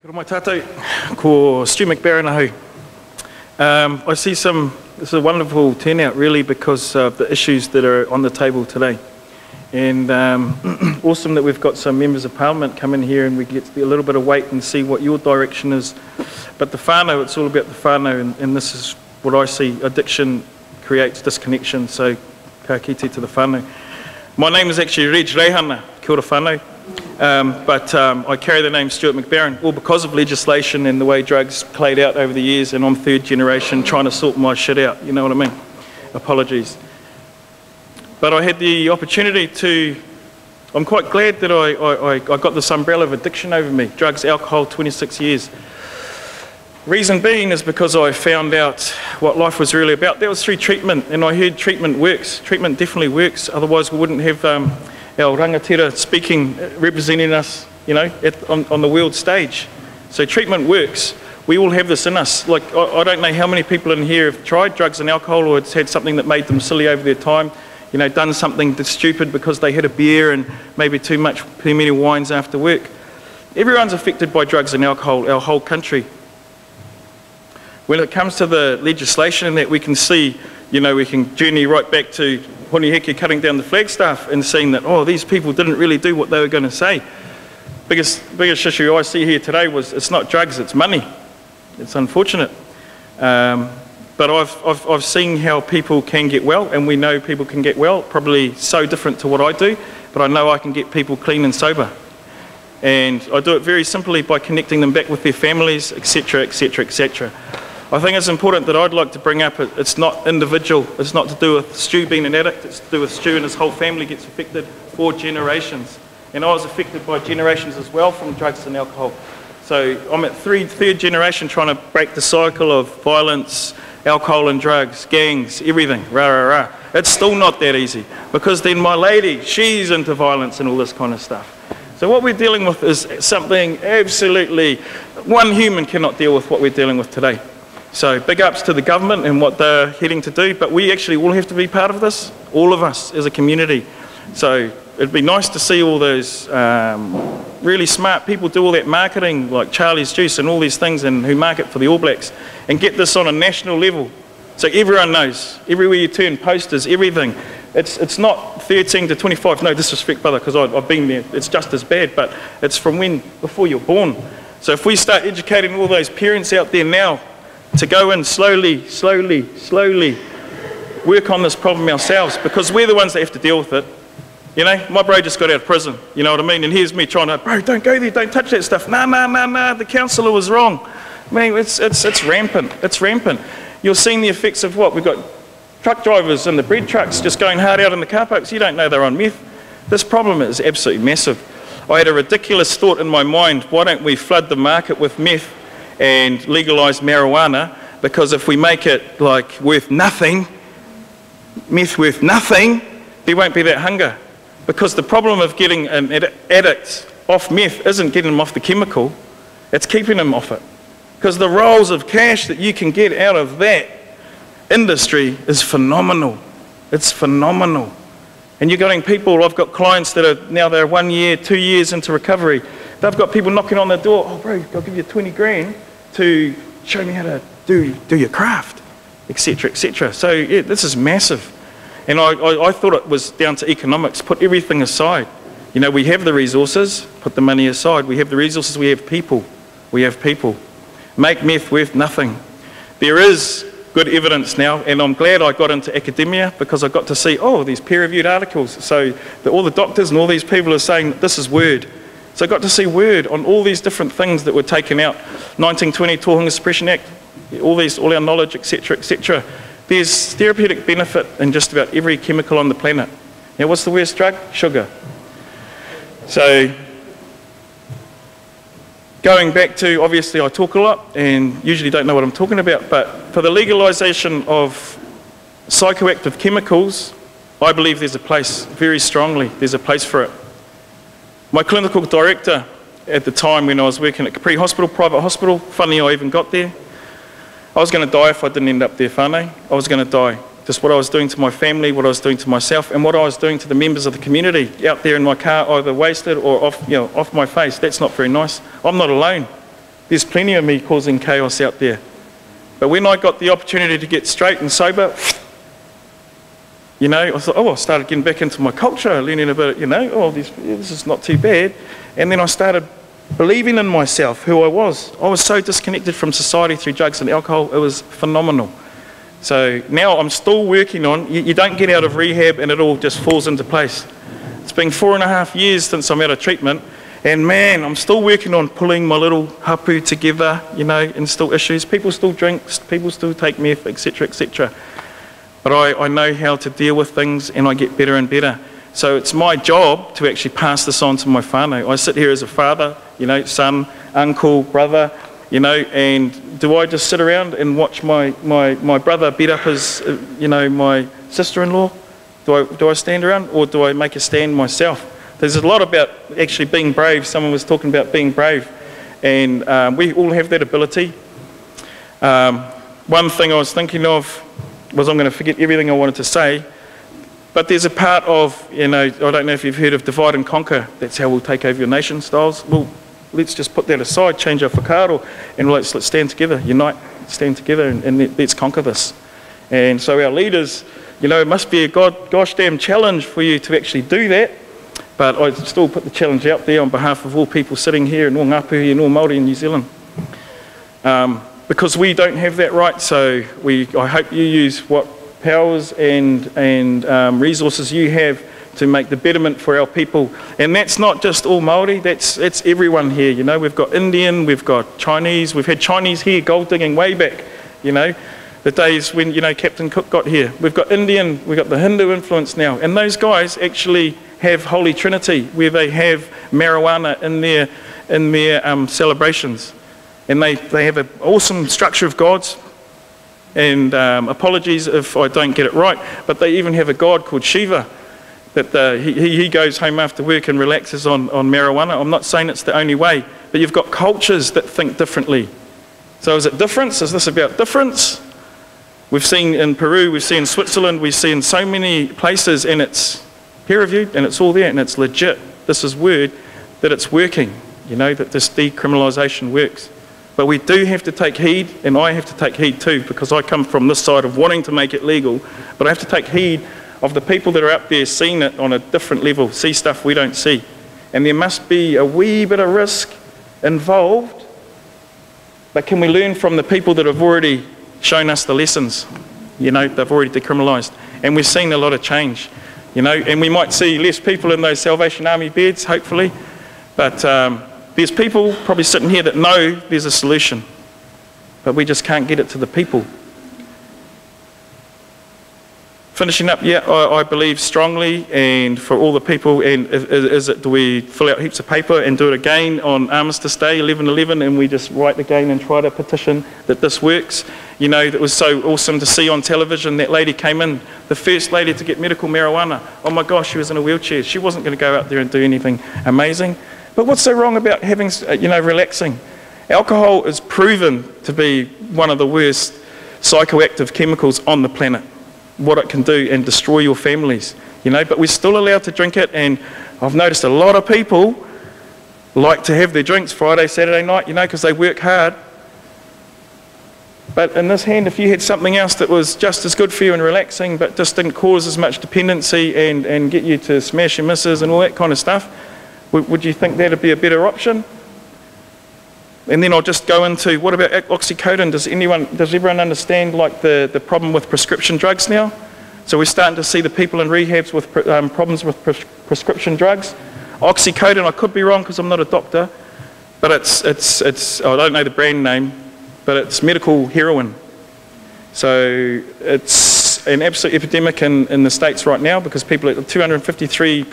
Kia ora mai tātou, ko Stuart McBarron ahau. I see this is a wonderful turnout really because of the issues that are on the table today. And awesome that we've got some members of parliament come in here and we get a little bit of weight and see what your direction is. But the whānau, it's all about the whānau and this is what I see, addiction creates disconnection, so ka kite to the whānau. My name is actually Reg Reihana, kia ora whānau. But I carry the name Stuart McBarron, all because of legislation and the way drugs played out over the years, and I'm third generation trying to sort my shit out, you know what I mean? Apologies. But I had the opportunity to, I'm quite glad that I got this umbrella of addiction over me, drugs, alcohol, 26 years. Reason being is because I found out what life was really about. That was through treatment, and I heard treatment works. Treatment definitely works, otherwise we wouldn't have our rangatira speaking, representing us, you know, on the world stage. So treatment works. We all have this in us. Like, I don't know how many people in here have tried drugs and alcohol or it's had something that made them silly over their time, you know, done something that's stupid because they had a beer and maybe too many wines after work. Everyone's affected by drugs and alcohol, our whole country. When it comes to the legislation that we can see, you know, we can journey right back to Hōne Heke cutting down the flagstaff and seeing that, oh, these people didn't really do what they were going to say. Biggest issue I see here today was it's not drugs, it's money. It's unfortunate. But I've seen how people can get well, and we know people can get well, probably so different to what I do, but I know I can get people clean and sober. And I do it very simply by connecting them back with their families, etc, etc, etc. I think it's important that I'd like to bring up, it's not individual, it's not to do with Stu being an addict, it's to do with Stu and his whole family gets affected for generations. And I was affected by generations as well from drugs and alcohol. So I'm at third generation trying to break the cycle of violence, alcohol and drugs, gangs, everything, rah, rah, rah. It's still not that easy because then my lady, she's into violence and all this kind of stuff. So what we're dealing with is something absolutely, one human cannot deal with what we're dealing with today. So big ups to the government and what they're heading to do, but we actually all have to be part of this, all of us as a community. So it'd be nice to see all those really smart people do all that marketing like Charlie's Juice and all these things and who market for the All Blacks and get this on a national level. So everyone knows, everywhere you turn, posters, everything. It's not 13 to 25, no disrespect brother, because I've been there, it's just as bad, but it's from before you're born. So if we start educating all those parents out there now, to go in slowly, slowly, slowly, work on this problem ourselves because we're the ones that have to deal with it. You know, my bro just got out of prison, you know what I mean? And here's me trying to, bro, don't go there, don't touch that stuff. Nah, nah, nah, nah, the counsellor was wrong. I mean, it's rampant, it's rampant. You're seeing the effects of what? We've got truck drivers in the bread trucks just going hard out in the car parks. You don't know they're on meth. This problem is absolutely massive. I had a ridiculous thought in my mind, why don't we flood the market with meth and legalise marijuana, because if we make it like worth nothing, meth worth nothing, there won't be that hunger. Because the problem of getting an addict off meth isn't getting them off the chemical, it's keeping them off it. Because the rolls of cash that you can get out of that industry is phenomenal. It's phenomenal. And you're getting people, I've got clients that are now they're 1 year, 2 years into recovery. They've got people knocking on their door, oh bro, I'll give you 20 grand to show me how to do your craft, etc, etc. So yeah, this is massive. And I thought it was down to economics, put everything aside. You know, we have the resources, put the money aside. We have the resources, we have people. We have people. Make meth worth nothing. There is good evidence now, and I'm glad I got into academia because I got to see, oh, these peer-reviewed articles. So all the doctors and all these people are saying, this is word. So I got to see word on all these different things that were taken out. 1920 Tohunga Suppression Act, all our knowledge, etc, etc. There's therapeutic benefit in just about every chemical on the planet. Now what's the worst drug? Sugar. So going back to, obviously I talk a lot and usually don't know what I'm talking about, but for the legalisation of psychoactive chemicals, I believe there's a place, very strongly, there's a place for it. My clinical director at the time when I was working at Capri Hospital, private hospital, funny I even got there. I was going to die if I didn't end up there, whānau. I was going to die. Just what I was doing to my family, what I was doing to myself, and what I was doing to the members of the community out there in my car, either wasted or off, you know, off my face. That's not very nice. I'm not alone. There's plenty of me causing chaos out there. But when I got the opportunity to get straight and sober, you know, I thought, oh, I started getting back into my culture, learning about, you know, oh, this is not too bad. And then I started believing in myself, who I was. I was so disconnected from society through drugs and alcohol, it was phenomenal. So now I'm still working on, you don't get out of rehab and it all just falls into place. It's been 4.5 years since I'm out of treatment, and man, I'm still working on pulling my little hapu together, you know, and still issues. People still drink, people still take meth, etc, etc. But I know how to deal with things and I get better and better. So it's my job to actually pass this on to my whānau. I sit here as a father, you know, son, uncle, brother, you know, and do I just sit around and watch my brother beat up his, you know, my sister-in-law? Do I stand around or do I make a stand myself? There's a lot about actually being brave. Someone was talking about being brave. And we all have that ability. One thing I was thinking of was I'm going to forget everything I wanted to say. But there's a part of, you know, I don't know if you've heard of divide and conquer. That's how we'll take over your nation styles. Well, let's just put that aside, change our whakaaro, and let's stand together, unite, stand together, and let's conquer this. And so our leaders, you know, it must be a gosh damn challenge for you to actually do that. But I still put the challenge out there on behalf of all people sitting here and all Ngāpuhi and all Māori in New Zealand. Because we don't have that right, so I hope you use what powers and resources you have to make the betterment for our people. And that's not just all Māori, that's everyone here, you know. We've got Indian, we've got Chinese, we've had Chinese here gold digging way back, you know, the days when, you know, Captain Cook got here. We've got Indian, we've got the Hindu influence now. And those guys actually have Holy Trinity where they have marijuana in their celebrations. And they have an awesome structure of gods. And apologies if I don't get it right, but they even have a god called Shiva that he goes home after work and relaxes on marijuana. I'm not saying it's the only way, but you've got cultures that think differently. So is it difference? Is this about difference? We've seen in Peru, we've seen in Switzerland, we see in so many places, and it's peer-reviewed, and it's all there, and it's legit. This is word that it's working, you know, that this decriminalisation works. But we do have to take heed, and I have to take heed too, because I come from this side of wanting to make it legal, but I have to take heed of the people that are out there seeing it on a different level, see stuff we don't see. And there must be a wee bit of risk involved, but can we learn from the people that have already shown us the lessons? You know, they've already decriminalised, and we've seen a lot of change, you know, and we might see less people in those Salvation Army beds, hopefully, but there's people probably sitting here that know there's a solution, but we just can't get it to the people. Finishing up, yeah, I believe strongly, and for all the people, and do we fill out heaps of paper and do it again on Armistice Day, 11/11, and we just write again and try to petition that this works? You know, it was so awesome to see on television. That lady came in, the first lady to get medical marijuana. Oh my gosh, she was in a wheelchair. She wasn't going to go out there and do anything amazing. But what's so wrong about having, you know, relaxing? Alcohol is proven to be one of the worst psychoactive chemicals on the planet, what it can do and destroy your families, you know, but we're still allowed to drink it, and I've noticed a lot of people like to have their drinks Friday, Saturday night, you know, because they work hard. But in this hand, if you had something else that was just as good for you and relaxing, but just didn't cause as much dependency and get you to smash your missus and all that kind of stuff, would you think that would be a better option? And then I'll just go into, what about oxycodone? Does everyone understand, like, the problem with prescription drugs now? So we're starting to see the people in rehabs with problems with prescription drugs. Oxycodone, I could be wrong because I'm not a doctor, but it's I don't know the brand name, but it's medical heroin. So it's an absolute epidemic in the States right now, because people are 253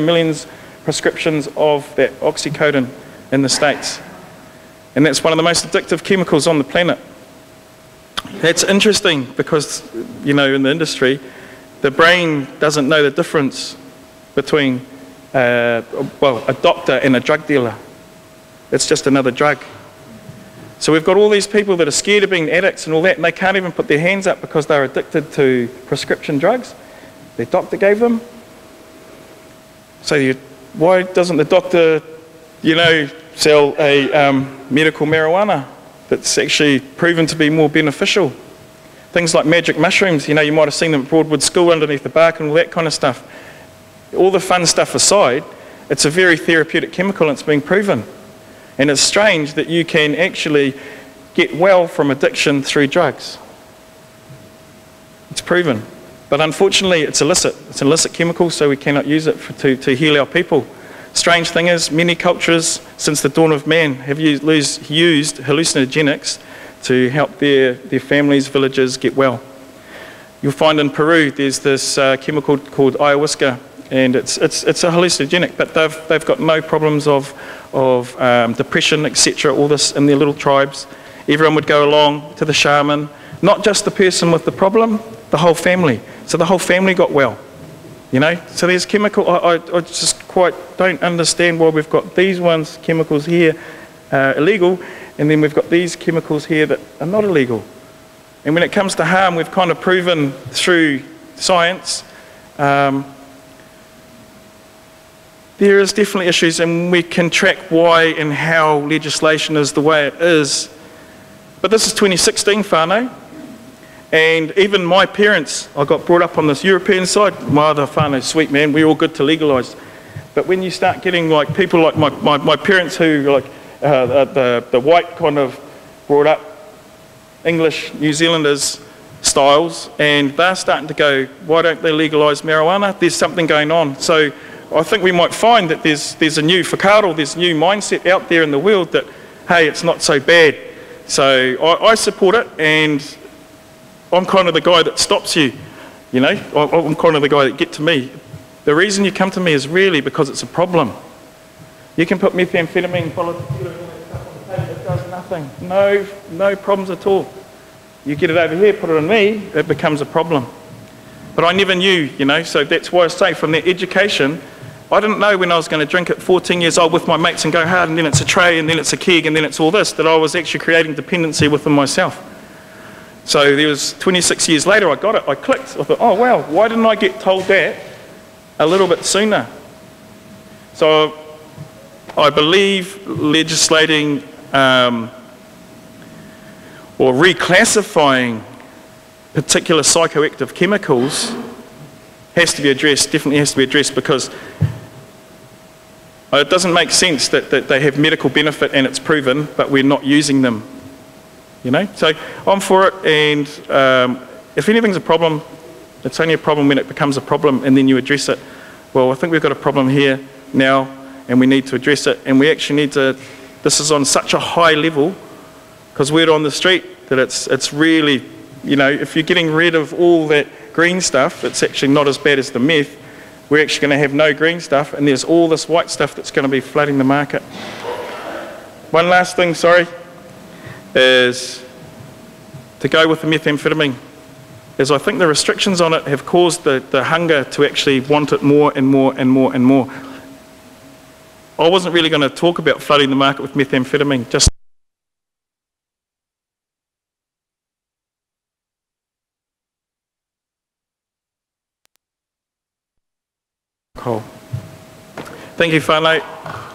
million prescriptions of that oxycodone in the States. And that's one of the most addictive chemicals on the planet. That's interesting because, you know, in the industry, the brain doesn't know the difference between, well, a doctor and a drug dealer. It's just another drug. So we've got all these people that are scared of being addicts and all that, and they can't even put their hands up because they're addicted to prescription drugs their doctor gave them. So why doesn't the doctor you know, sell a medical marijuana that's actually proven to be more beneficial. Things like magic mushrooms, you know, you might have seen them at Broadwood School underneath the bark and all that kind of stuff. All the fun stuff aside, it's a very therapeutic chemical and it's been proven. And it's strange that you can actually get well from addiction through drugs. It's proven. But unfortunately, it's illicit. It's an illicit chemical, so we cannot use it to heal our people. Strange thing is, many cultures since the dawn of man have used hallucinogenics to help their families, villages get well. You'll find in Peru there's this chemical called ayahuasca, and it's a hallucinogenic, but they've got no problems of depression, etc., all this in their little tribes. Everyone would go along to the shaman, not just the person with the problem, the whole family. So the whole family got well, you know. So there's chemical, I just quite don't understand why we've got these ones, chemicals here, illegal, and then we've got these chemicals here that are not illegal. And when it comes to harm, we've kind of proven through science there is definitely issues, and we can track why and how legislation is the way it is. But this is 2016, whānau, and even my parents, I got brought up on this European side, māra whānau, sweet man, we're all good to legalise. But when you start getting like people like my parents who like the white kind of brought up English, New Zealanders styles, and they're starting to go, why don't they legalise marijuana? There's something going on. So I think we might find that there's a new whakaaro, there's a new mindset out there in the world that, hey, it's not so bad. So I support it, and I'm kind of the guy that stops you, you know. I'm kind of the guy that gets to me. The reason you come to me is really because it's a problem. You can put methamphetamine, it does nothing. No problems at all. You get it over here, put it on me, it becomes a problem. But I never knew, you know, so that's why I say from their education, I didn't know when I was going to drink at 14 years old with my mates and go hard, and then it's a tray, and then it's a keg, and then it's all this, that I was actually creating dependency within myself. So there was 26 years later, I got it, I clicked, I thought, oh wow, why didn't I get told that a little bit sooner? So I believe legislating or reclassifying particular psychoactive chemicals has to be addressed, definitely has to be addressed, because it doesn't make sense that they have medical benefit and it's proven, but we're not using them, you know. So I'm for it, and if anything's a problem, it's only a problem when it becomes a problem and then you address it. Well, I think we've got a problem here now and we need to address it, and we actually need to, this is on such a high level, because we're on the street, that it's really, you know, if you're getting rid of all that green stuff, it's actually not as bad as the meth. We're actually going to have no green stuff, and there's all this white stuff that's going to be flooding the market. One last thing, sorry, is to go with the methamphetamine, is I think the restrictions on it have caused the hunger to actually want it more and more and more and more. I wasn't really going to talk about flooding the market with methamphetamine, just cool. Thank you, whānau.